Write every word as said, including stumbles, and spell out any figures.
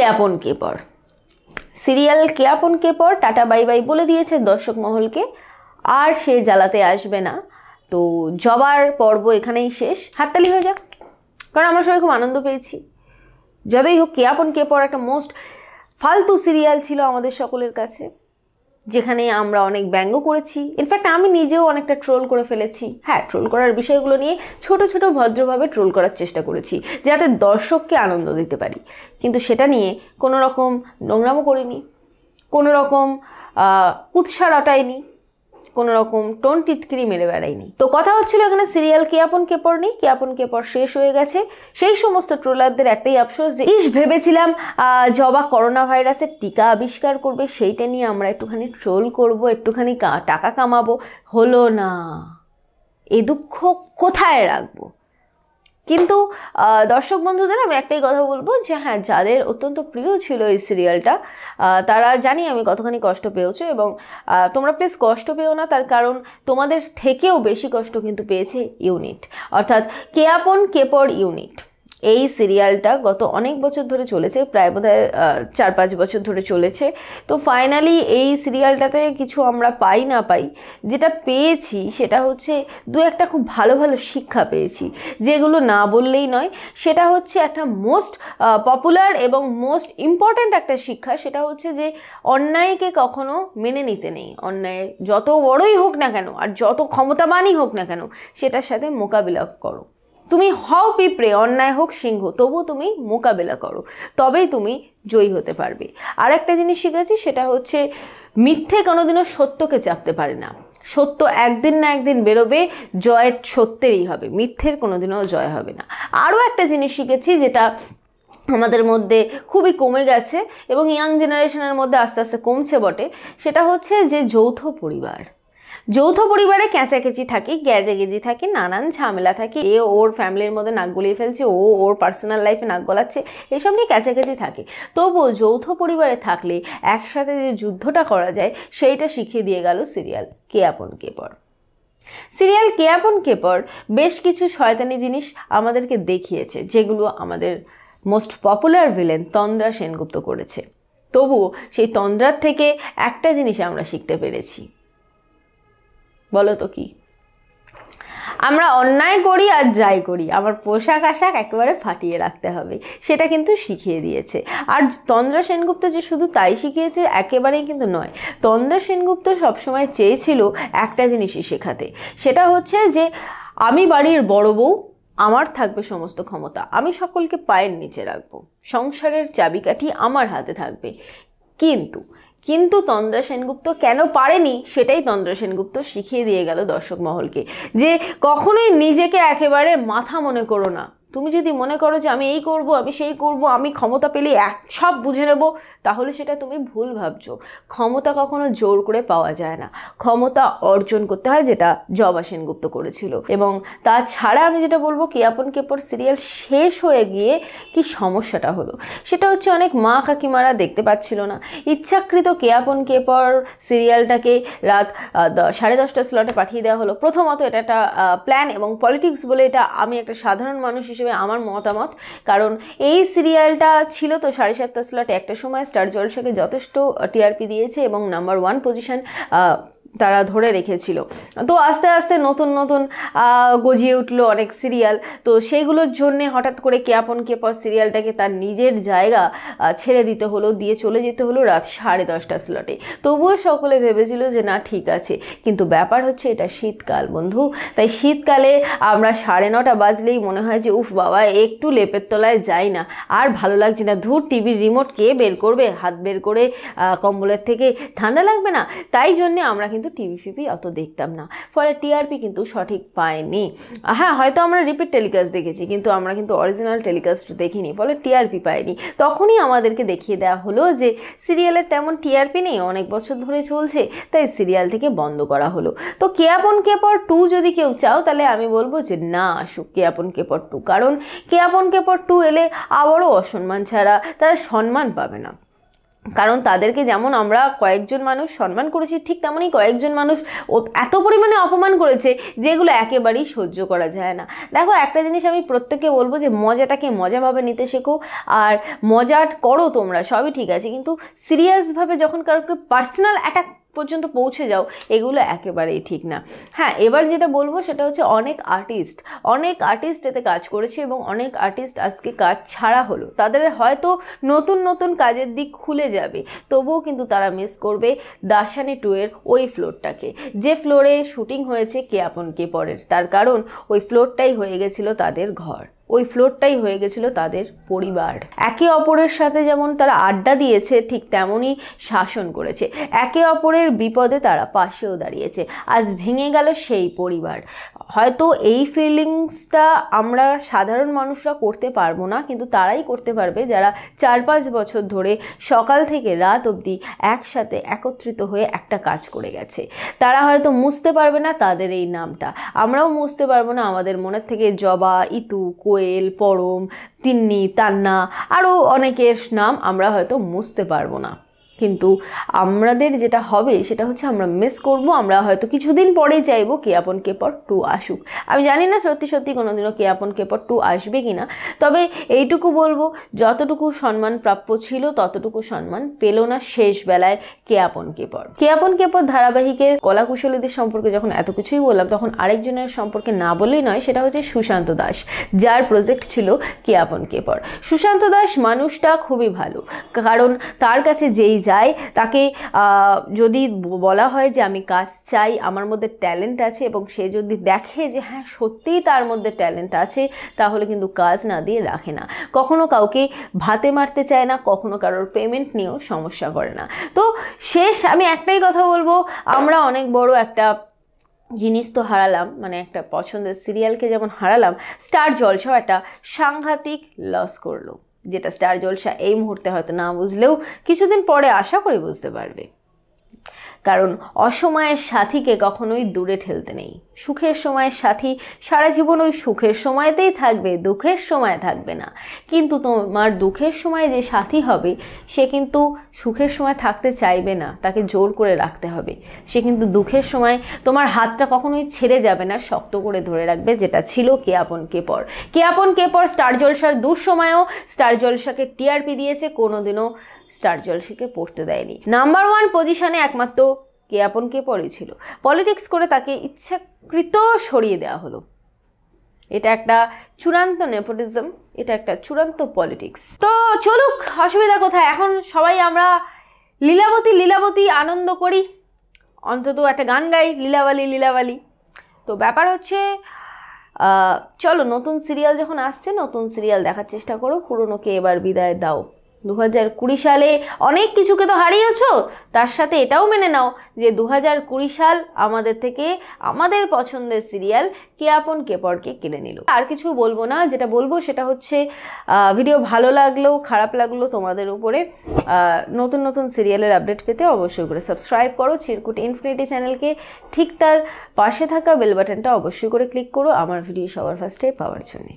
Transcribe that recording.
के अपन के पर सिरियल के अपन के पर टाटा बाई बाई बोले दिए दर्शक महल के और से जालाते आसबे ना। तो जबार पर्व एखाने शेष हातताली हो जाक कारण आमरा सबाई खूब आनंद पेयेछि। जदि होक के अपन के पर एक मोस्ट फालतू सिरियल छिलो आमादेर सकलेर काछे যেখানে আমরা অনেক ব্যঙ্গ করেছি, ইনফ্যাক্ট আমি নিজেও অনেকটা ট্রোল করে ফেলেছি। হ্যাঁ, ট্রোল করার বিষয়গুলো নিয়ে ছোট ছোট ভদ্রভাবে ট্রোল করার চেষ্টা করেছি যাতে দর্শককে আনন্দ দিতে পারি, কিন্তু সেটা নিয়ে কোনো রকম নোংরামও করিনি, কোনো রকম কুৎসা রটাইনি, কোনো রকম টোন টিটকিরি মেরে বেড়াইনি। তো কথা হচ্ছিল এখানে সিরিয়াল কে আপন কে পর নেই, কে আপন কে পর শেষ হয়ে গেছে। সেই সমস্ত ট্রোলারদের একটাই আফসোস যে ইস, ভেবেছিলাম জবা করোনা ভাইরাসের টিকা আবিষ্কার করবে, সেইটা নিয়ে আমরা একটুখানি ট্রোল করব, একটুখানি টাকা কামাবো, হলো না। এ দুঃখ কোথায় রাখবো? কিন্তু দর্শক বন্ধুদের আমি একটাই কথা বলবো যে হ্যাঁ, যাদের অত্যন্ত প্রিয় ছিল এই সিরিয়ালটা তারা জানি আমি কতখানি কষ্ট পেয়েছো, এবং তোমরা প্লিজ কষ্ট পেও না, তার কারণ তোমাদের থেকেও বেশি কষ্ট কিন্তু পেয়েছে ইউনিট, অর্থাৎ কে আপন কে পর ইউনিট। এই সিরিয়ালটা গত অনেক বছর ধরে চলেছে, প্রায় বোধহয় চার পাঁচ বছর ধরে চলেছে। তো ফাইনালি এই সিরিয়ালটাতে কিছু আমরা পাই না পাই, যেটা পেয়েছি সেটা হচ্ছে দু একটা খুব ভালো ভালো শিক্ষা পেয়েছি, যেগুলো না বললেই নয়। সেটা হচ্ছে একটা মোস্ট পপুলার এবং মোস্ট ইম্পর্ট্যান্ট একটা শিক্ষা, সেটা হচ্ছে যে অন্যায়কে কখনো মেনে নিতে নেই। অন্যায় যত বড়ই হোক না কেন আর যত ক্ষমতাবানই হোক না কেন সেটার সাথে মোকাবিলা করো। তুমি হও পিঁপড়ে, অন্যায় হোক সিংহ, তবু তুমি মোকাবেলা করো, তবেই তুমি জয়ী হতে পারবে। আর একটা জিনিস শিখেছি, সেটা হচ্ছে মিথ্যে কোনোদিনও সত্যকে চাপতে পারে না, সত্য একদিন না একদিন বেরোবে, জয় সত্যেরই হবে, মিথ্যের কোনোদিনও জয় হবে না। আরও একটা জিনিস শিখেছি যেটা আমাদের মধ্যে খুবই কমে গেছে এবং ইয়াং জেনারেশনের মধ্যে আস্তে আস্তে কমছে বটে, সেটা হচ্ছে যে যৌথ পরিবার, যৌথ পরিবারে ক্যাঁচাকেচি থাকে, গ্যাজেগেজি থাকে, নানান ঝামেলা থাকে, এ ওর ফ্যামিলির মধ্যে নাক গলিয়ে ফেলছে, ও ওর পার্সোনাল লাইফে নাক গলাচ্ছে, এসব নিয়ে ক্যাঁচাকেচি থাকে। তবুও যৌথ পরিবারে থাকলে একসাথে যে যুদ্ধটা করা যায় সেইটা শিখিয়ে দিয়ে গেল সিরিয়াল কে আপন কে পর। সিরিয়াল কে আপন কে পর বেশ কিছু শয়তানি জিনিস আমাদেরকে দেখিয়েছে, যেগুলো আমাদের most popular villain Tandra Sengupta করেছে। তবুও সেই তন্দ্রার থেকে একটা জিনিস আমরা শিখতে পেরেছি, বলো তো কি? আমরা অন্যায় করি আর যাই করি, আমার পোশাক আশাক একেবারে ফাটিয়ে রাখতে হবে, সেটা কিন্তু শিখিয়ে দিয়েছে। আর তন্দ্রা সেনগুপ্ত যে শুধু তাই শিখিয়েছে একেবারেই কিন্তু নয়, তন্দ্রা সেনগুপ্ত সবসময় চেয়েছিল একটা জিনিসই শেখাতে, সেটা হচ্ছে যে আমি বাড়ির বড় বউ, আমার থাকবে সমস্ত ক্ষমতা, আমি সকলকে পায়ের নিচে রাখবো, সংসারের চাবিকাঠি আমার হাতে থাকবে। কিন্তু কিন্তু তন্দ্রা সেনগুপ্ত কেন পারেনি সেটাই তন্দ্রা সেনগুপ্ত শিখিয়ে দিয়ে গেল দর্শক মহলকে, যে কখনোই নিজেকে একেবারে মাথা মনে করো না। তুমি যদি মনে করো যে আমি এই করব, আমি সেই করব, আমি ক্ষমতা পেলে এক সব বুঝে নেব, তাহলে সেটা তুমি ভুল ভাবছো। ক্ষমতা কখনো জোর করে পাওয়া যায় না, ক্ষমতা অর্জন করতে হয়, যেটা জবা সেনগুপ্ত করেছিল। এবং তাছাড়া আমি যেটা বলবো, কে আপন কে পর সিরিয়াল শেষ হয়ে গিয়ে কি সমস্যাটা হলো, সেটা হচ্ছে অনেক মা কাকিমারা দেখতে পাচ্ছিল না, ইচ্ছাকৃত কে আপন কে পর সিরিয়ালটাকে রাত সাড়ে দশটার স্লটে পাঠিয়ে দেওয়া হলো। প্রথমত এটা একটা প্ল্যান এবং পলিটিক্স বলে এটা আমি একটা সাধারণ মানুষ হিসেবে আমার মতামত, কারণ এই সিরিয়ালটা ছিল তো সাড়ে সাতটা স্লটে একটা সময়, স্টার জলসাকে যথেষ্ট টিআরপি দিয়েছে এবং নাম্বার ওয়ান পজিশন তারা ধরে রেখেছিল। তো আস্তে আস্তে নতুন নতুন গজিয়ে উঠলো অনেক সিরিয়াল, তো সেইগুলোর জন্যে হঠাৎ করে কে আপন কে পর সিরিয়ালটাকে তার নিজের জায়গা ছেড়ে দিতে হলো, দিয়ে চলে যেতে হলো রাত সাড়ে দশটার স্লটে। তবুও সকলে ভেবেছিল যে না ঠিক আছে, কিন্তু ব্যাপার হচ্ছে এটা শীতকাল বন্ধু, তাই শীতকালে আমরা সাড়ে নটা বাজলেই মনে হয় যে উফ বাবা, একটু লেপের তলায় যাই না, আর ভালো লাগছে না, ধুর টিভির রিমোট কে বের করবে, হাত বের করে কম্বলের থেকে ঠান্ডা লাগবে না। তাই জন্যে আমরা কিন্তু টিভি ফিভি অত দেখতাম না, ফলে টিআরপি কিন্তু সঠিক পায়নি। হ্যাঁ, হয়তো আমরা রিপিট টেলিকাস্ট দেখেছি, কিন্তু আমরা কিন্তু অরিজিনাল টেলিকাস্ট দেখিনি, ফলে টিআরপি পায়নি। তখনই আমাদেরকে দেখিয়ে দেওয়া হলো যে সিরিয়ালের তেমন টিআরপি নেই, অনেক বছর ধরে চলছে, তাই সিরিয়াল থেকে বন্ধ করা হলো। তো কে আপন কে পর টু যদি কেউ চাও, তাহলে আমি বলবো যে না আসুক কে আপন কে পর টু, কারণ কে আপন কে পর টু এলে আবারও অসম্মান ছাড়া তারা সম্মান পাবে না। कारण तादेरके जेमन आमरा कयेकजन मानुष सम्मान करेछि ठीक तेमनि कयेकजन मानुष एत परिमाणे अपमान करेছে जेगुलो एकेबारेই सह्य करा जाय ना। देखो एकटा जिनिस आमि प्रत्येकके बोलबो जे मजाटाके मजा भावे निते शेखो आर मजा करो तोमरा सबই ठीक आछे, किन्तु सिरियास भावे जखन काउके पार्सोनाल अ্যাটাক पर्यन्त पहुँचे जाओ एगुलो एकेबारे ठीक ना। हाँ एबार जेटा बोलबो सेटा होच्छे अनेक आर्टिस्ट अनेक आर्टिस्ट एते काज करेछे एबं अनेक आर्टिस्ट आज के काज छाड़ा हलो तादेर हयतो नतून नतून काजेर दिक खुले जाबे तबुओ किन्तु तारा मिस करबे दार्शानी टू एर ओई फ्लोरटाके जे फ्लोरे शुटिंग हयेछे के आपन के परेर, तार कारण ओई फ्लोरटाई हये गेछिलो तादेर घर, ওই ফ্লোরটাই হয়ে গিয়েছিল তাদের পরিবার। একে অপরের সাথে যেমন তারা আড্ডা দিয়েছে ঠিক তেমনই শাসন করেছে, একে অপরের বিপদে তারা পাশেও দাঁড়িয়েছে। আজ ভেঙে গেল সেই পরিবার। হয়তো এই ফিলিংসটা আমরা সাধারণ মানুষরা করতে পারবো না, কিন্তু তারাই করতে পারবে যারা চার পাঁচ বছর ধরে সকাল থেকে রাত অবধি একসাথে একত্রিত হয়ে একটা কাজ করে গেছে। তারা হয়তো মুছতে পারবে না তাদের এই নামটা, আমরাও মুছতে পারবো না আমাদের মনের থেকে জবা, ইতু, কোয়েল, পরম, তিন্নি, তান্না আরও অনেকের নাম আমরা হয়তো মুছতে পারবো না, কিন্তু আমাদের যেটা হবে সেটা হচ্ছে আমরা মিস করব। আমরা হয়তো কিছুদিন পরেই চাইবো কে আপন কে পর টু আসুক। আমি জানি না সত্যি সত্যি কোনোদিনও কে আপন কে পর টু আসবে কি না, তবে এইটুকু বলবো যতটুকু সম্মান প্রাপ্য ছিল ততটুকু সম্মান পেল না শেষ বেলায় কে আপন কে পর। কে আপন কে পর ধারাবাহিকের কলাকুশলীদের সম্পর্কে যখন এত কিছুই বললাম তখন আরেকজনের সম্পর্কে না বললেই নয়, সেটা হচ্ছে সুশান্ত দাস, যার প্রজেক্ট ছিল কে আপন কে পর। সুশান্ত দাস মানুষটা খুবই ভালো, কারণ তার কাছে যেই যায় তাকে যদি বলা হয় যে আমি কাজ চাই, আমার মধ্যে ট্যালেন্ট আছে এবং সে যদি দেখে যে হ্যাঁ সত্যিই তার মধ্যে ট্যালেন্ট আছে তাহলে কিন্তু কাজ না দিয়ে রাখে না, কখনো কাউকে ভাতে মারতে চায় না, কখনো কারোর পেমেন্ট নিয়েও সমস্যা করে না। তো শেষ আমি একটাই কথা বলবো, আমরা অনেক বড় একটা জিনিস তো হারালাম, মানে একটা পছন্দের সিরিয়ালকে যেমন হারালাম, স্টার জলসাও একটা সাংঘাতিক লস করলো যেটা স্টার জলসা এই মুহূর্তে হয়তো না বুঝলেও কিছুদিন পরে আশা করি বুঝতে পারবে, কারণ অসময়ের সাথীকে কখনোই দূরে ঠেলতে নেই। সুখের সময়ের সাথী সারা জীবন ওই সুখের সময়তেই থাকবে, দুঃখের সময় থাকবে না, কিন্তু তোমার দুঃখের সময় যে সাথী হবে সে কিন্তু সুখের সময় থাকতে চাইবে না, তাকে জোর করে রাখতে হবে। সে কিন্তু দুঃখের সময় তোমার হাতটা কখনোই ছেড়ে যাবে না, শক্ত করে ধরে রাখবে, যেটা ছিল কে আপন কে পর। কে আপন কে পর স্টার জলসার দুঃসময়েও স্টার জলসাকে টিআরপি দিয়েছে, কোনোদিনও স্টার জলসাকে পড়তে দেয়নি। নাম্বার ওয়ান পজিশানে একমাত্র কে আপন কে পরই ছিল। পলিটিক্স করে তাকে ইচ্ছাকৃত সরিয়ে দেওয়া হলো, এটা একটা চূড়ান্ত নেপোটিজম, এটা একটা চূড়ান্ত পলিটিক্স। তো চলুক, অসুবিধা কোথায়, এখন সবাই আমরা লীলাবতী লীলাবতী আনন্দ করি, অন্তত একটা গান গাই লীলাবালি লীলাবালি। তো ব্যাপার হচ্ছে চলো নতুন সিরিয়াল যখন আসছে নতুন সিরিয়াল দেখার চেষ্টা করো, পুরনোকে এবার বিদায় দাও। দু হাজার কুড়ি সালে অনেক কিছুকে তো হারিয়েছ, তার সাথে এটাও মেনে নাও যে দু হাজার কুড়ি সাল আমাদের থেকে আমাদের পছন্দের সিরিয়াল কে আপন কে পরকে কিনে নিল। আর কিছু বলবো না, যেটা বলবো সেটা হচ্ছে ভিডিও ভালো লাগলেও খারাপ লাগলো তোমাদের উপরে। নতুন নতুন সিরিয়ালের আপডেট পেতে অবশ্যই করে সাবস্ক্রাইব করো চিরকুট ইনফিনিটি চ্যানেলকে, ঠিক তার পাশে থাকা বেল বাটনটা অবশ্যই করে ক্লিক করো আমার ভিডিও সবার ফার্স্টে পাওয়ার জন্যে।